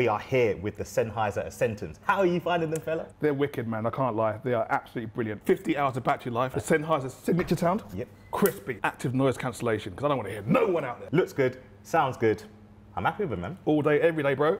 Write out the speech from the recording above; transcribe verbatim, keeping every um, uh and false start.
We are here with the Sennheiser Accentums. How are you finding them, fella? They're wicked, man. I can't lie. They are absolutely brilliant. fifty hours of battery life. The Sennheiser's signature sound. Yep. Crispy, active noise cancellation, because I don't want to hear no one out there. Looks good. Sounds good. I'm happy with them, man. All day, every day, bro.